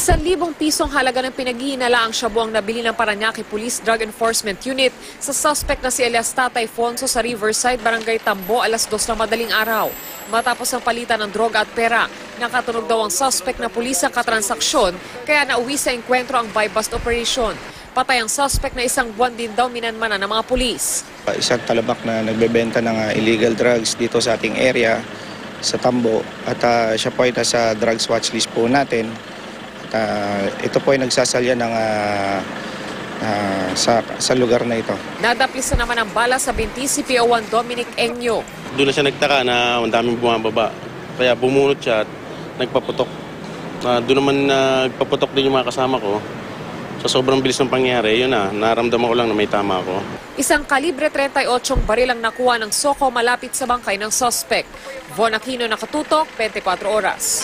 ₱1,000 halaga ng pinaghihinala ang shabu ang nabili ng Paranaque Police Drug Enforcement Unit sa suspect na si Elias Tatay Alfonso sa Riverside, Barangay Tambo, alas 2 ng madaling araw. Matapos ang palitan ng droga at pera, nakatunog daw ang suspect na pulis ang katransaksyon kaya nauwi sa engkwentro ang by-bust operation. Patay ang suspect na isang buwan din daw minanmana ng mga pulis. Isang talabak na nagbebenta ng illegal drugs dito sa ating area, sa Tambo. At siya po ay nasa drugs watchlist po natin. At ito po ay nagsasalya ng sa lugar na ito. Nadaplisa naman ang bala sa binti si CPO1 Dominic Enyo. Doon na siya nagtaka na ang daming bumababa. Kaya bumunot siya at nagpaputok. Doon naman nagpaputok din yung mga kasama ko. So, sobrang bilis ng pangyari, yun naramdaman ko lang na may tama ako. Isang kalibre 38 baril ang nakuha ng soko malapit sa bangkay ng suspect. Von Aquino, nakatutok, 24 Oras.